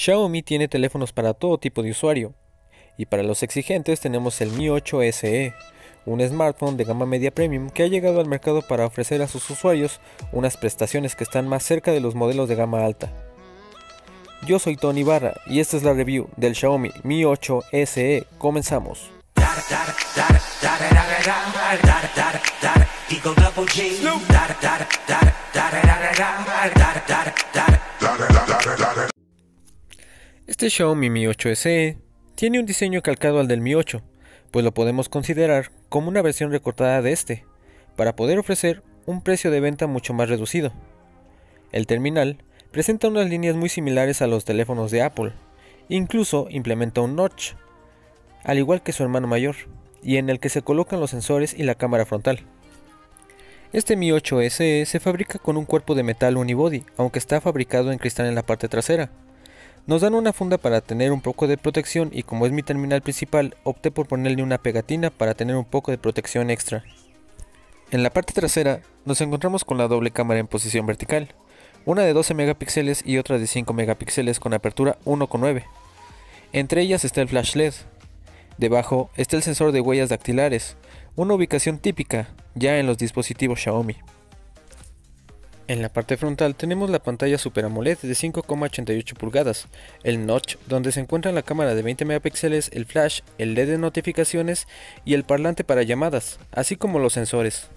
Xiaomi tiene teléfonos para todo tipo de usuario, y para los exigentes tenemos el Mi 8 SE, un smartphone de gama media premium que ha llegado al mercado para ofrecer a sus usuarios unas prestaciones que están más cerca de los modelos de gama alta. Yo soy Tony Barra y esta es la review del Xiaomi Mi 8 SE, comenzamos. Este Xiaomi Mi 8 SE tiene un diseño calcado al del Mi 8, pues lo podemos considerar como una versión recortada de este, para poder ofrecer un precio de venta mucho más reducido. El terminal presenta unas líneas muy similares a los teléfonos de Apple, incluso implementa un notch, al igual que su hermano mayor, y en el que se colocan los sensores y la cámara frontal. Este Mi 8 SE se fabrica con un cuerpo de metal unibody, aunque está fabricado en cristal en la parte trasera. Nos dan una funda para tener un poco de protección y como es mi terminal principal, opté por ponerle una pegatina para tener un poco de protección extra. En la parte trasera nos encontramos con la doble cámara en posición vertical, una de 12 megapíxeles y otra de 5 megapíxeles con apertura 1.9. Entre ellas está el flash LED. Debajo está el sensor de huellas dactilares, una ubicación típica ya en los dispositivos Xiaomi. En la parte frontal tenemos la pantalla Super AMOLED de 5,88 pulgadas, el notch donde se encuentran la cámara de 20 megapíxeles, el flash, el LED de notificaciones y el parlante para llamadas, así como los sensores.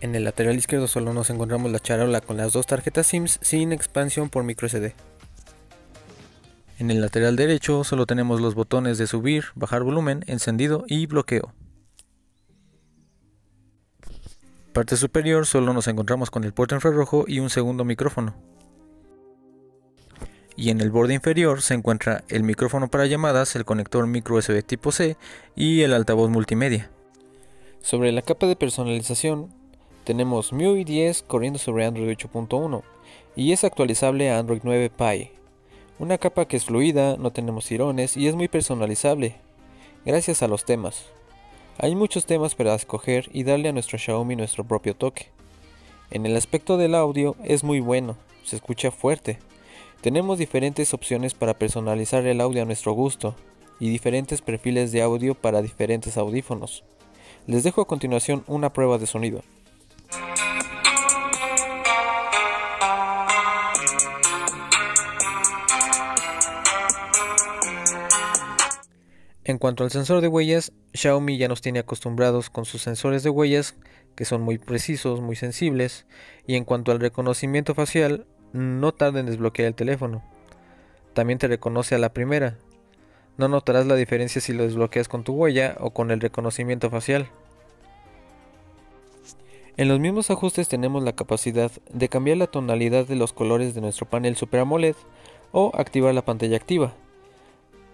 En el lateral izquierdo solo nos encontramos la charola con las dos tarjetas SIMs sin expansión por microSD. En el lateral derecho solo tenemos los botones de subir, bajar volumen, encendido y bloqueo. En la parte superior solo nos encontramos con el puerto infrarrojo y un segundo micrófono. Y en el borde inferior se encuentra el micrófono para llamadas, el conector micro USB tipo C y el altavoz multimedia. Sobre la capa de personalización tenemos MIUI 10 corriendo sobre Android 8.1 y es actualizable a Android 9 Pie. Una capa que es fluida, no tenemos tirones y es muy personalizable gracias a los temas. Hay muchos temas para escoger y darle a nuestro Xiaomi nuestro propio toque. En el aspecto del audio es muy bueno, se escucha fuerte. Tenemos diferentes opciones para personalizar el audio a nuestro gusto y diferentes perfiles de audio para diferentes audífonos. Les dejo a continuación una prueba de sonido. En cuanto al sensor de huellas, Xiaomi ya nos tiene acostumbrados con sus sensores de huellas que son muy precisos, muy sensibles, y en cuanto al reconocimiento facial, no tarda en desbloquear el teléfono. También te reconoce a la primera. No notarás la diferencia si lo desbloqueas con tu huella o con el reconocimiento facial. En los mismos ajustes tenemos la capacidad de cambiar la tonalidad de los colores de nuestro panel Super AMOLED o activar la pantalla activa.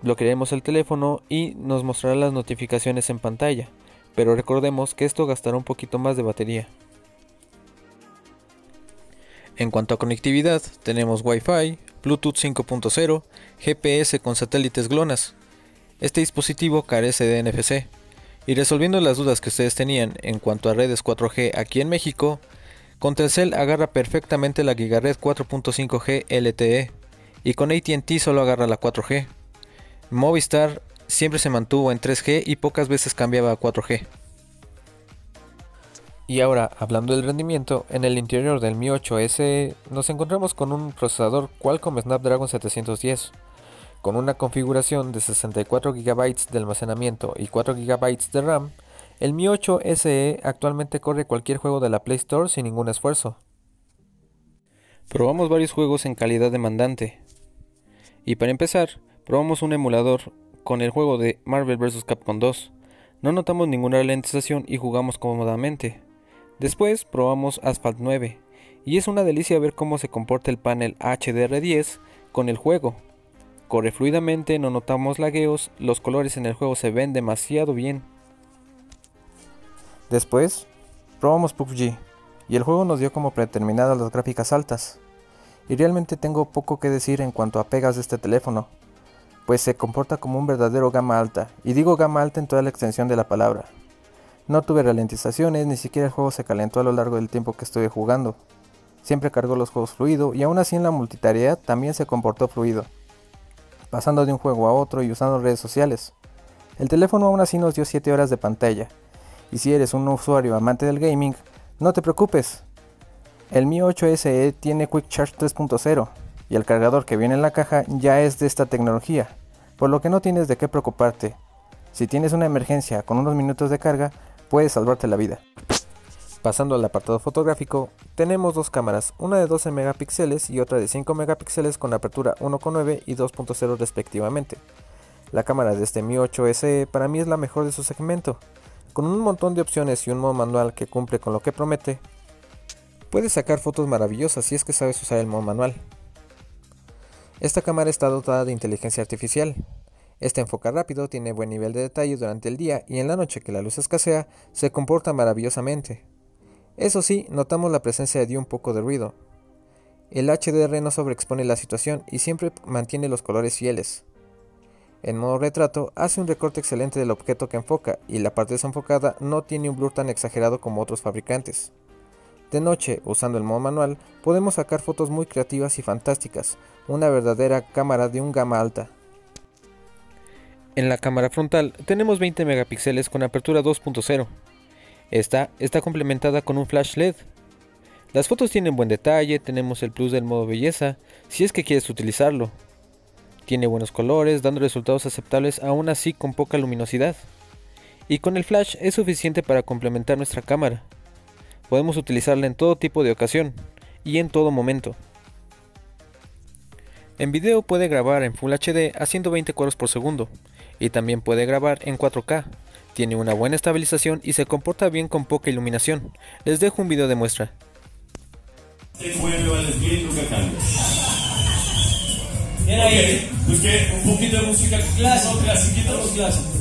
Bloquearemos el teléfono y nos mostrará las notificaciones en pantalla, pero recordemos que esto gastará un poquito más de batería. En cuanto a conectividad, tenemos Wi-Fi, Bluetooth 5.0, GPS con satélites GLONASS. Este dispositivo carece de NFC. Y resolviendo las dudas que ustedes tenían en cuanto a redes 4G aquí en México, con Telcel agarra perfectamente la GigaRed 4.5G LTE y con AT&T solo agarra la 4G. Movistar siempre se mantuvo en 3G y pocas veces cambiaba a 4G. Y ahora, hablando del rendimiento, en el interior del Mi 8 SE nos encontramos con un procesador Qualcomm Snapdragon 710, con una configuración de 64 GB de almacenamiento y 4 GB de RAM. El Mi 8 SE actualmente corre cualquier juego de la Play Store sin ningún esfuerzo. Probamos varios juegos en calidad demandante. Y para empezar, probamos un emulador con el juego de Marvel vs Capcom 2, no notamos ninguna ralentización y jugamos cómodamente. Después probamos Asphalt 9 y es una delicia ver cómo se comporta el panel HDR10 con el juego. Corre fluidamente, no notamos lagueos, los colores en el juego se ven demasiado bien. Después probamos PUBG y el juego nos dio como predeterminadas las gráficas altas. Y realmente tengo poco que decir en cuanto a pegas de este teléfono, pues se comporta como un verdadero gama alta, y digo gama alta en toda la extensión de la palabra. No tuve ralentizaciones, ni siquiera el juego se calentó a lo largo del tiempo que estuve jugando. siempre cargó los juegos fluido y aún así en la multitarea también se comportó fluido, pasando de un juego a otro y usando redes sociales. El teléfono aún así nos dio 7 horas de pantalla, y si eres un usuario amante del gaming, no te preocupes. El Mi 8 SE tiene Quick Charge 3.0 y el cargador que viene en la caja ya es de esta tecnología, por lo que no tienes de qué preocuparte. Si tienes una emergencia con unos minutos de carga, puedes salvarte la vida. Pasando al apartado fotográfico, tenemos dos cámaras, una de 12 megapíxeles y otra de 5 megapíxeles con apertura 1.9 y 2.0 respectivamente. La cámara de este Mi 8 SE para mí es la mejor de su segmento. Con un montón de opciones y un modo manual que cumple con lo que promete, puedes sacar fotos maravillosas si es que sabes usar el modo manual. Esta cámara está dotada de inteligencia artificial. Este enfoca rápido, tiene buen nivel de detalle durante el día y en la noche que la luz escasea, se comporta maravillosamente. Eso sí, notamos la presencia de un poco de ruido. El HDR no sobreexpone la situación y siempre mantiene los colores fieles. En modo retrato, hace un recorte excelente del objeto que enfoca y la parte desenfocada no tiene un blur tan exagerado como otros fabricantes. De noche, usando el modo manual, podemos sacar fotos muy creativas y fantásticas, una verdadera cámara de un gama alta. En la cámara frontal tenemos 20 megapíxeles con apertura 2.0. Esta está complementada con un flash LED. Las fotos tienen buen detalle, tenemos el plus del modo belleza, si es que quieres utilizarlo. Tiene buenos colores, dando resultados aceptables aún así con poca luminosidad. Y con el flash es suficiente para complementar nuestra cámara. Podemos utilizarla en todo tipo de ocasión, y en todo momento. En video puede grabar en Full HD a 120 cuadros por segundo, y también puede grabar en 4K. Tiene una buena estabilización y se comporta bien con poca iluminación. Les dejo un video de muestra. Se mueve al espíritu que canta. Okay. Busqué un poquito de música clásica,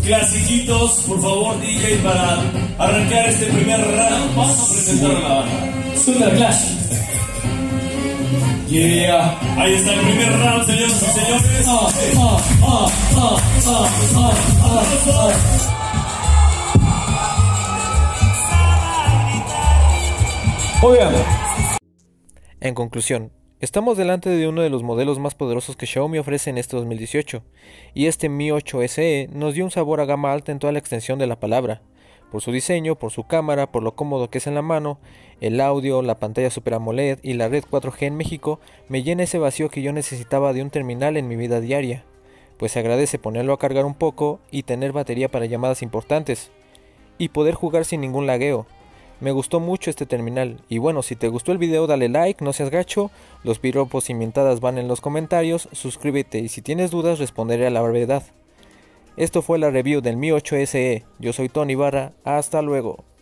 clasiquitos, por favor, DJ, para arrancar este primer round. Vamos a presentar a la banda. Super Clash. Yeah. Ahí está el primer round, señoras y señores. Muy bien. En conclusión, estamos delante de uno de los modelos más poderosos que Xiaomi ofrece en este 2018, y este Mi 8 SE nos dio un sabor a gama alta en toda la extensión de la palabra, por su diseño, por su cámara, por lo cómodo que es en la mano, el audio, la pantalla Super AMOLED y la red 4G en México me llena ese vacío que yo necesitaba de un terminal en mi vida diaria, pues se agradece ponerlo a cargar un poco y tener batería para llamadas importantes, y poder jugar sin ningún lagueo. Me gustó mucho este terminal, y bueno, si te gustó el video dale like, no seas gacho, los piropos y mentadas van en los comentarios, suscríbete y si tienes dudas responderé a la brevedad. Esto fue la review del Mi 8 SE, yo soy Tony Barra, hasta luego.